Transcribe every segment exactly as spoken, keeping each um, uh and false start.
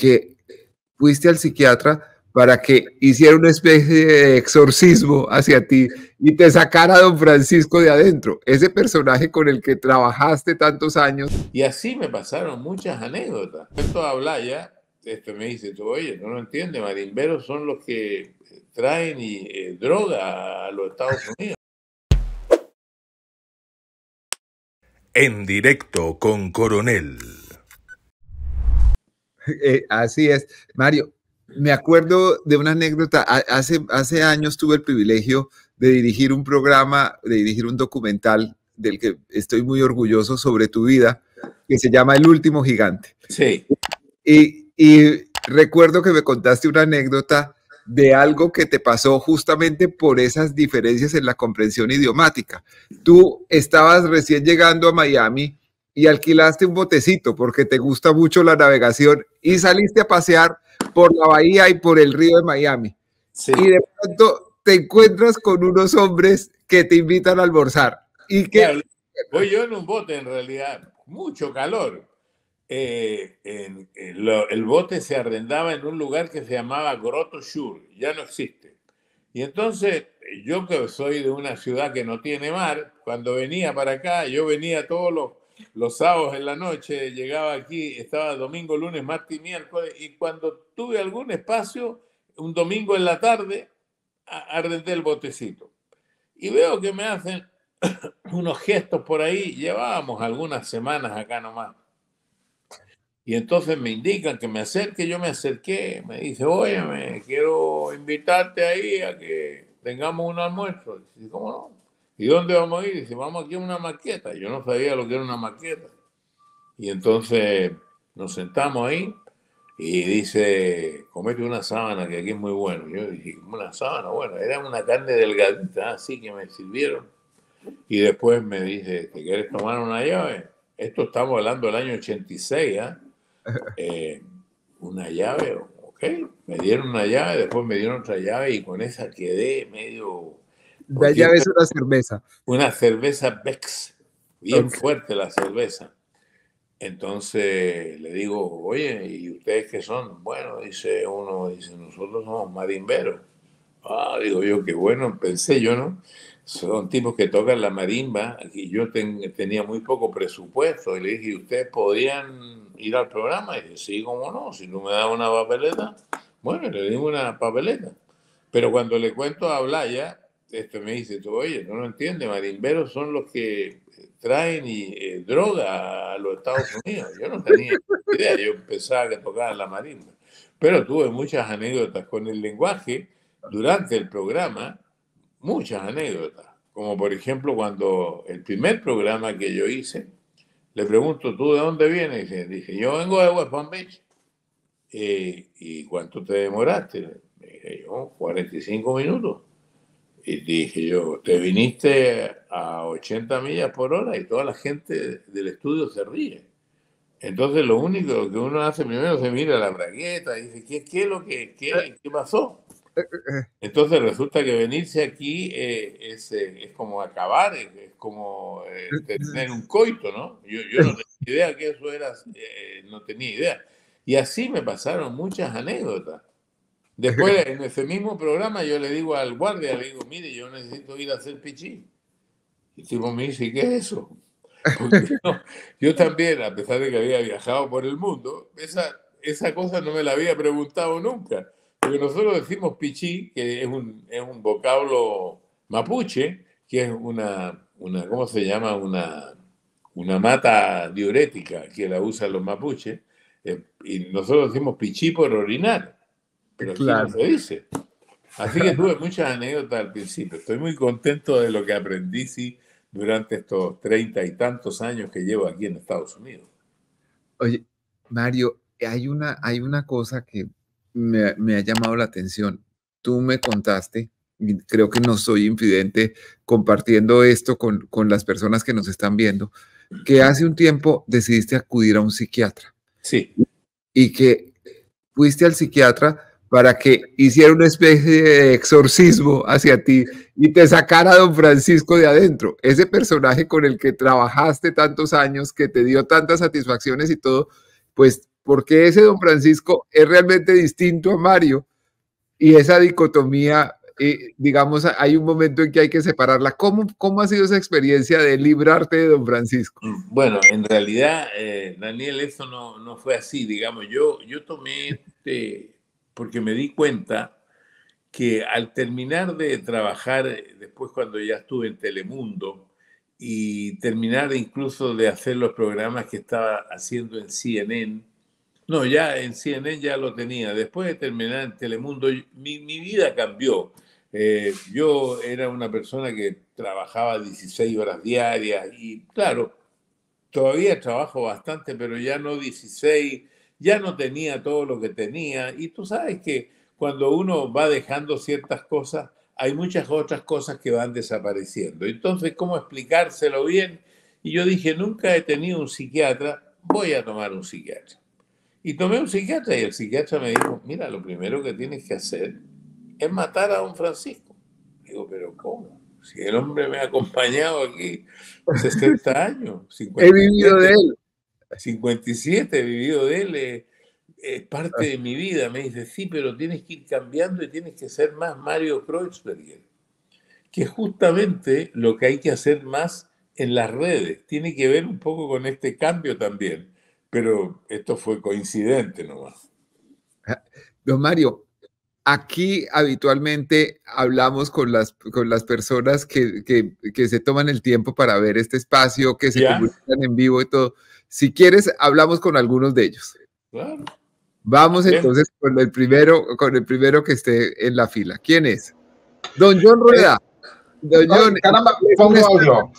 que fuiste al psiquiatra para que hiciera una especie de exorcismo hacia ti y te sacara a Don Francisco de adentro, ese personaje con el que trabajaste tantos años. Y así me pasaron muchas anécdotas. Esto a Blaya, esto me dice, tú, oye, no lo entiendes, marimberos son los que traen y, eh, droga a los Estados Unidos. En directo con Coronel. Eh, así es, Mario. Me acuerdo de una anécdota. Hace, hace años tuve el privilegio de dirigir un programa, de dirigir un documental del que estoy muy orgulloso sobre tu vida, que se llama El Último Gigante. Sí. Y, y recuerdo que me contaste una anécdota de algo que te pasó justamente por esas diferencias en la comprensión idiomática. Tú estabas recién llegando a Miami y alquilaste un botecito porque te gusta mucho la navegación y saliste a pasear por la bahía y por el río de Miami. Sí. Y de pronto te encuentras con unos hombres que te invitan a almorzar. Y que... Claro, voy yo en un bote, en realidad, mucho calor. Eh, en, en lo, el bote se arrendaba en un lugar que se llamaba Grotto Shur, ya no existe. Y entonces, yo que soy de una ciudad que no tiene mar, cuando venía para acá, yo venía todos los Los sábados en la noche, llegaba aquí, estaba domingo, lunes, martes y miércoles, y cuando tuve algún espacio, un domingo en la tarde, arrendé el botecito. Y veo que me hacen unos gestos por ahí, llevábamos algunas semanas acá nomás. Y entonces me indican que me acerque, yo me acerqué, me dice, oye, me quiero invitarte ahí a que tengamos un almuerzo. Y dice, ¿cómo no? ¿Y dónde vamos a ir? Dice, vamos aquí a una maqueta. Yo no sabía lo que era una maqueta. Y entonces nos sentamos ahí y dice, comete una sábana que aquí es muy bueno. Yo dije, una sábana, bueno, era una carne delgadita, así que me sirvieron. Y después me dice, ¿te quieres tomar una llave? Esto estamos hablando del año ochenta y seis, ¿eh? Eh, una llave, ok. Me dieron una llave, después me dieron otra llave y con esa quedé medio... La llave es una cerveza. Una cerveza Bex, bien okay. Fuerte la cerveza. Entonces le digo, oye, ¿y ustedes qué son? Bueno, dice uno, dice, nosotros somos marimberos. Ah, digo yo, qué bueno, pensé yo, ¿no? Son tipos que tocan la marimba. Aquí yo ten, tenía muy poco presupuesto. Y le dije, ¿y ustedes podrían ir al programa? Y dije, sí, cómo no, si no me da una papeleta. Bueno, le di una papeleta. Pero cuando le cuento a Blaya, esto me dice, tú, oye, no lo entiendes, marimberos son los que traen y, eh, droga a los Estados Unidos. Yo no tenía idea, yo empezaba a tocar la marimba. Pero tuve muchas anécdotas con el lenguaje durante el programa, muchas anécdotas. Como por ejemplo, cuando el primer programa que yo hice, le pregunto, ¿tú de dónde vienes? Dice, dice yo vengo de West Palm Beach. Eh, ¿Y cuánto te demoraste? Me dije yo, cuarenta y cinco minutos. Y dije yo, te viniste a ochenta millas por hora y toda la gente del estudio se ríe. Entonces lo único que uno hace primero se mira la bragueta y dice, ¿qué, qué es lo que qué, qué pasó? Entonces resulta que venirse aquí eh, es, es como acabar, es, es como eh, tener un coito, ¿no? Yo, yo no tenía idea que eso era, eh, no tenía idea. Y así me pasaron muchas anécdotas. Después, en ese mismo programa, yo le digo al guardia, le digo, mire, yo necesito ir a hacer pichí. Y el tipo me dice, ¿qué es eso? No, yo también, a pesar de que había viajado por el mundo, esa, esa cosa no me la había preguntado nunca. Porque nosotros decimos pichí, que es un, es un vocablo mapuche, que es una, una ¿cómo se llama? Una, una mata diurética que la usan los mapuches. Eh, y nosotros decimos pichí por orinar. Pero claro, así no se dice. Así que tuve muchas anécdotas al principio. Estoy muy contento de lo que aprendí, sí, durante estos treinta y tantos años que llevo aquí en Estados Unidos. Oye, Mario, hay una, hay una cosa que me, me ha llamado la atención. Tú me contaste, y creo que no soy infidente compartiendo esto con, con las personas que nos están viendo, que hace un tiempo decidiste acudir a un psiquiatra. Sí. Y que fuiste al psiquiatra para que hiciera una especie de exorcismo hacia ti y te sacara a Don Francisco de adentro, ese personaje con el que trabajaste tantos años, que te dio tantas satisfacciones y todo, pues porque ese don Francisco es realmente distinto a Mario, y esa dicotomía, eh, digamos, hay un momento en que hay que separarla. ¿Cómo, cómo ha sido esa experiencia de librarte de don Francisco? Bueno, en realidad, eh, Daniel, eso no, no fue así, digamos. Yo, yo tomé este, porque me di cuenta que al terminar de trabajar, después cuando ya estuve en Telemundo, y terminar incluso de hacer los programas que estaba haciendo en C N N, no, ya en C N N ya lo tenía, después de terminar en Telemundo, mi, mi vida cambió. Eh, yo era una persona que trabajaba dieciséis horas diarias, y claro, todavía trabajo bastante, pero ya no dieciséis, ya no tenía todo lo que tenía, y tú sabes que cuando uno va dejando ciertas cosas, hay muchas otras cosas que van desapareciendo. Entonces, ¿cómo explicárselo bien? Y yo dije, nunca he tenido un psiquiatra, voy a tomar un psiquiatra. Y tomé un psiquiatra y el psiquiatra me dijo, mira, lo primero que tienes que hacer es matar a don Francisco. Digo, pero ¿cómo? Si el hombre me ha acompañado aquí sesenta años. cincuenta y siete, he vivido de él. cincuenta y siete, he vivido de él. Eh, Es parte de mi vida. Me dice, sí, pero tienes que ir cambiando y tienes que ser más Mario Kreuzberger, que justamente lo que hay que hacer más en las redes. Tiene que ver un poco con este cambio también, pero esto fue coincidente nomás. Don Mario, aquí habitualmente hablamos con las, con las personas que, que, que se toman el tiempo para ver este espacio, que se comunican en vivo y todo. Si quieres, hablamos con algunos de ellos. Claro. Vamos entonces con el primero, con el primero que esté en la fila. ¿Quién es? Don John Rueda. Don John, caramba, pongo audio.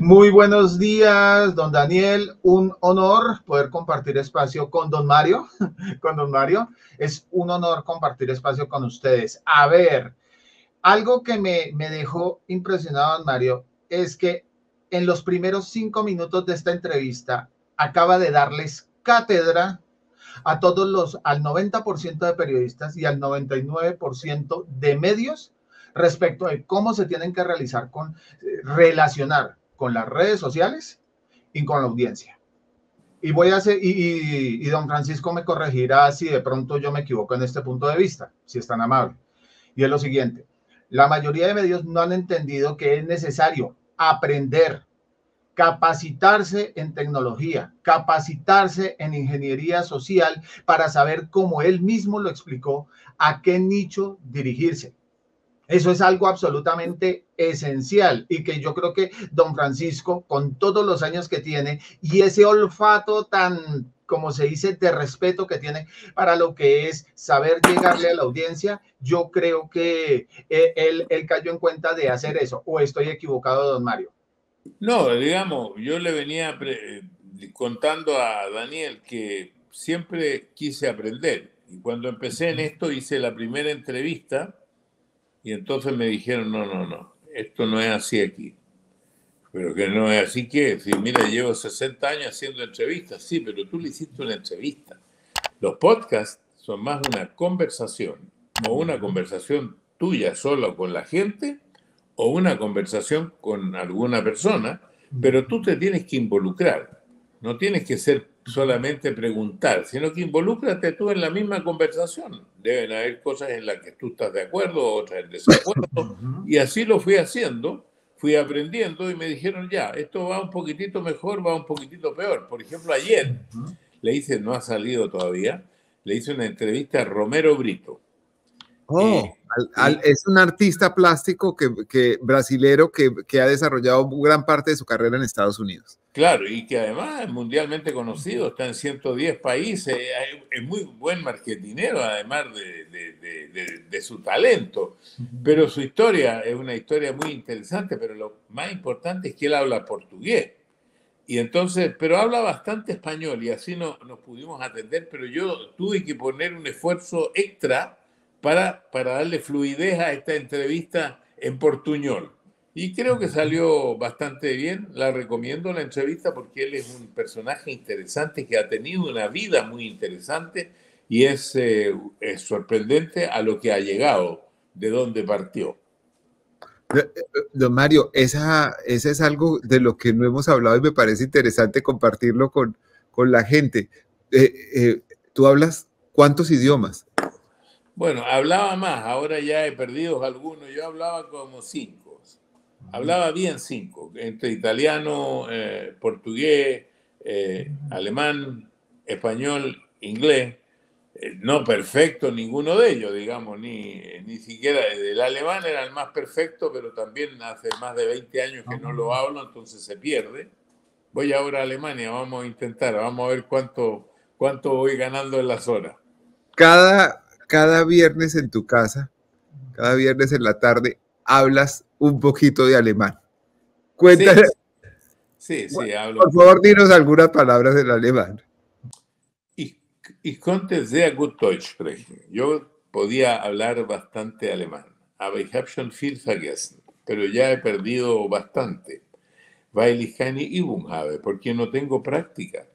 Muy buenos días, don Daniel. Un honor poder compartir espacio con don Mario. Con don Mario. Es un honor compartir espacio con ustedes. A ver, algo que me, me dejó impresionado, don Mario, es que en los primeros cinco minutos de esta entrevista acaba de darles cátedra a todos los, al noventa por ciento de periodistas y al noventa y nueve por ciento de medios respecto de cómo se tienen que realizar con, relacionar con las redes sociales y con la audiencia. Y voy a hacer, y, y, y don Francisco me corregirá si de pronto yo me equivoco en este punto de vista, si es tan amable. Y es lo siguiente, la mayoría de medios no han entendido que es necesario aprender, capacitarse en tecnología, capacitarse en ingeniería social para saber, como él mismo lo explicó, a qué nicho dirigirse. Eso es algo absolutamente esencial y que yo creo que don Francisco, con todos los años que tiene y ese olfato tan, como se dice, de respeto que tiene para lo que es saber llegarle a la audiencia, yo creo que él, él cayó en cuenta de hacer eso. ¿O estoy equivocado, don Mario? No, digamos, yo le venía contando a Daniel que siempre quise aprender. Y cuando empecé en esto, hice la primera entrevista y entonces me dijeron, no, no, no, esto no es así aquí. Pero que no es así que, si mira, llevo sesenta años haciendo entrevistas. Sí, pero tú le hiciste una entrevista. Los podcasts son más una conversación, o una conversación tuya solo con la gente, o una conversación con alguna persona, pero tú te tienes que involucrar. No tienes que ser solamente preguntar, sino que involúcrate tú en la misma conversación. Deben haber cosas en las que tú estás de acuerdo, otras en desacuerdo, y así lo fui haciendo, fui aprendiendo y me dijeron ya, esto va un poquitito mejor, va un poquitito peor. Por ejemplo, ayer le hice, no ha salido todavía, le hice una entrevista a Romero Britto. Oh, eh, al, al, es un artista plástico que, que, brasilero que, que ha desarrollado gran parte de su carrera en Estados Unidos. Claro, y que además es mundialmente conocido, está en ciento diez países, es muy buen marketinero además de, de, de, de, de su talento, pero su historia es una historia muy interesante, pero lo más importante es que él habla portugués, y entonces, pero habla bastante español y así no, nos pudimos atender, pero yo tuve que poner un esfuerzo extra Para, para darle fluidez a esta entrevista en portuñol. Y creo que salió bastante bien. La recomiendo la entrevista porque él es un personaje interesante que ha tenido una vida muy interesante y es, eh, es sorprendente a lo que ha llegado, de dónde partió. Don Mario, esa, esa es algo de lo que no hemos hablado y me parece interesante compartirlo con, con la gente. Eh, eh, ¿Tú hablas cuántos idiomas? Bueno, hablaba más, ahora ya he perdido algunos. Yo hablaba como cinco. Hablaba bien cinco, entre italiano, eh, portugués, eh, alemán, español, inglés. Eh, no perfecto ninguno de ellos, digamos, ni, ni siquiera el alemán era el más perfecto, pero también hace más de veinte años que no lo hablo, entonces se pierde. Voy ahora a Alemania, vamos a intentar, vamos a ver cuánto, cuánto voy ganando en las horas. Cada, cada viernes en tu casa, cada viernes en la tarde, hablas un poquito de alemán. Cuéntale. Sí, sí, sí, hablo. Por favor, dinos algunas palabras en alemán. Ich konnte sehr gut Deutsch sprechen. Yo podía hablar bastante alemán, aber ich habe schon viel vergessen. Pero ya he perdido bastante, weil ich keine Übung habe, porque no tengo práctica.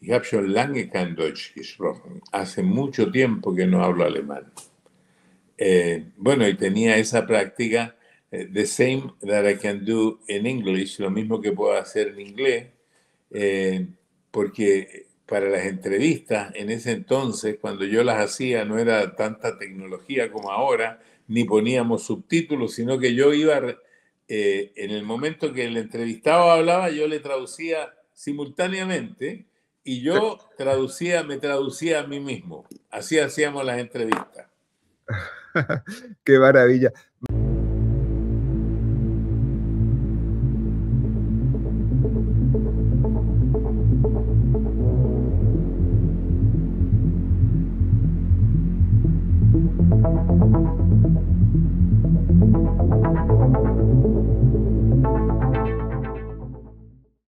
Ich habe schon lange kein Deutsch gesprochen. Hace mucho tiempo que no hablo alemán. Eh, bueno, y tenía esa práctica, eh, the same that I can do in English, lo mismo que puedo hacer en inglés, eh, porque para las entrevistas, en ese entonces, cuando yo las hacía, no era tanta tecnología como ahora, ni poníamos subtítulos, sino que yo iba, eh, en el momento que el entrevistado hablaba, yo le traducía simultáneamente y yo traducía, me traducía a mí mismo. Así hacíamos las entrevistas. ¡Qué maravilla!